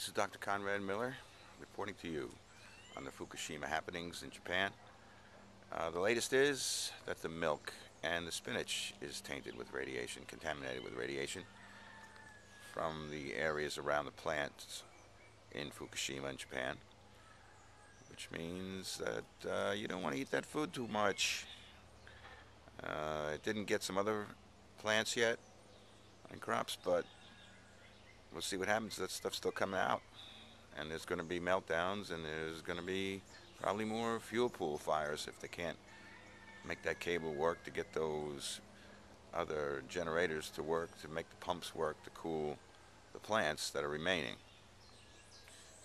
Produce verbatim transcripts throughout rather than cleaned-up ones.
This is Doctor Conrad Miller reporting to you on the Fukushima happenings in Japan. Uh, the latest is that the milk and the spinach is tainted with radiation, contaminated with radiation from the areas around the plants in Fukushima in Japan, which means that uh, you don't want to eat that food too much. Uh, it didn't get some other plants yet and crops, but we'll see what happens. That stuff's still coming out, and there's going to be meltdowns, and there's going to be probably more fuel pool fires if they can't make that cable work to get those other generators to work, to make the pumps work to cool the plants that are remaining.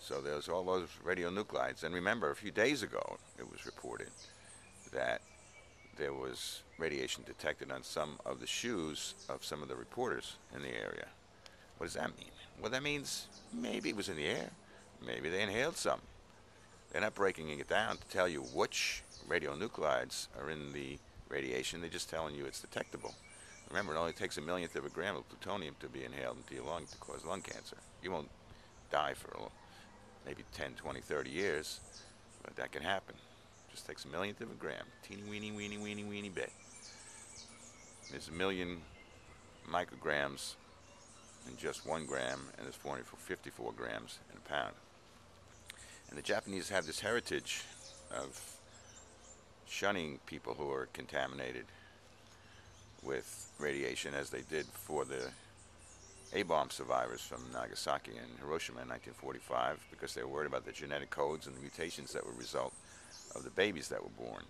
So there's all those radionuclides. And remember, a few days ago it was reported that there was radiation detected on some of the shoes of some of the reporters in the area. What does that mean? Well, that means maybe it was in the air. Maybe they inhaled some. They're not breaking it down to tell you which radionuclides are in the radiation. They're just telling you it's detectable. Remember, it only takes a millionth of a gram of plutonium to be inhaled into your lung to cause lung cancer. You won't die for a little, maybe ten, twenty, thirty years, but that can happen. It just takes a millionth of a gram, teeny weeny weeny weeny weeny bit. There's a million micrograms in just one gram, and there's four hundred fifty-four grams in a pound. And the Japanese have this heritage of shunning people who are contaminated with radiation, as they did for the A bomb survivors from Nagasaki and Hiroshima in nineteen forty-five, because they were worried about the genetic codes and the mutations that would result of the babies that were born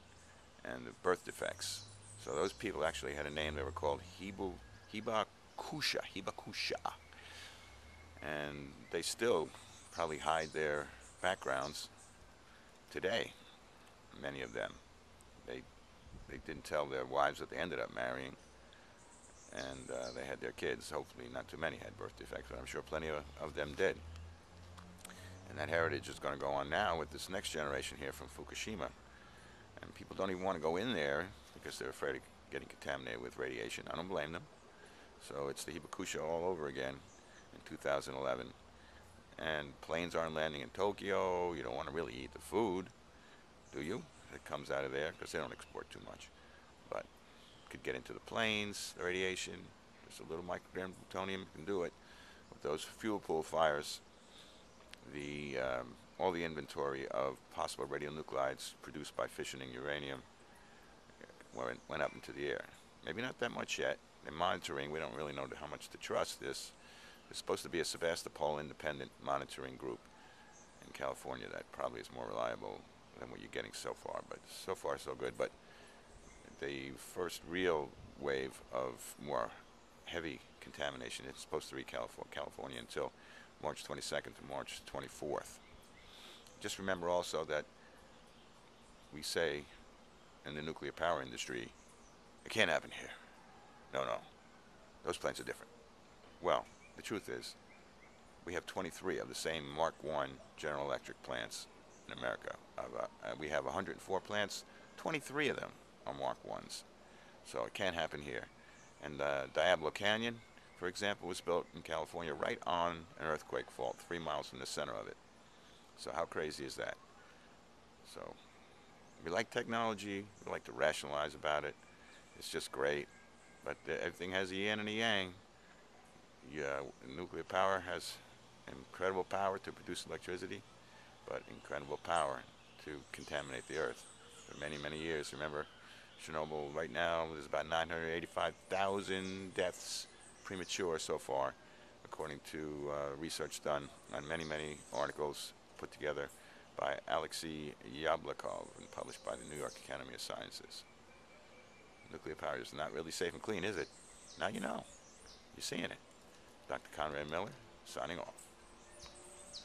and the birth defects. So those people actually had a name. They were called Hibu, Hibakusha. Hibakusha. And they still probably hide their backgrounds today, many of them. They, they didn't tell their wives that they ended up marrying, and uh, they had their kids. Hopefully not too many had birth defects, but I'm sure plenty of, of them did. And that heritage is going to go on now with this next generation here from Fukushima. And people don't even want to go in there because they're afraid of getting contaminated with radiation. I don't blame them. So it's the Hibakusha all over again in two thousand eleven. And planes aren't landing in Tokyo. You don't want to really eat the food, do you? It comes out of there, because they don't export too much. But it could get into the planes, the radiation. Just a little microgram of plutonium can do it. With those fuel pool fires, the um, all the inventory of possible radionuclides produced by fissioning uranium went, went up into the air. Maybe not that much yet. They're monitoring. We don't really know how much to trust this. There's supposed to be a Sebastopol independent monitoring group in California that probably is more reliable than what you're getting so far, but so far so good. But the first real wave of more heavy contamination, it's supposed to reach California until March twenty-second to March twenty-fourth. Just remember also that we say in the nuclear power industry, it can't happen here. No, no, those plants are different. Well, the truth is, we have twenty-three of the same Mark one General Electric plants in America. Uh, uh, we have one hundred four plants, twenty-three of them are Mark ones. So it can't happen here. And uh, Diablo Canyon, for example, was built in California right on an earthquake fault, three miles from the center of it. So how crazy is that? So we like technology, we like to rationalize about it. It's just great, but uh, everything has a yin and a yang. Yeah, nuclear power has incredible power to produce electricity, but incredible power to contaminate the earth for many, many years. Remember, Chernobyl right now, there's about nine hundred eighty-five thousand deaths premature so far, according to uh, research done on many, many articles put together by Alexei Yablakov and published by the New York Academy of Sciences. Nuclear power is not really safe and clean, is it? Now you know. You're seeing it. Doctor Conrad Miller, signing off.